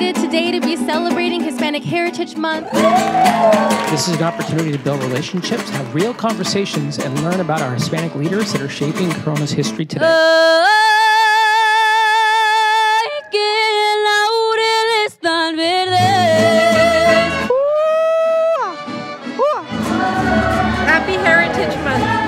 excited today to be celebrating Hispanic Heritage Month. This is an opportunity to build relationships, have real conversations, and learn about our Hispanic leaders that are shaping Corona's history today. Happy Heritage Month.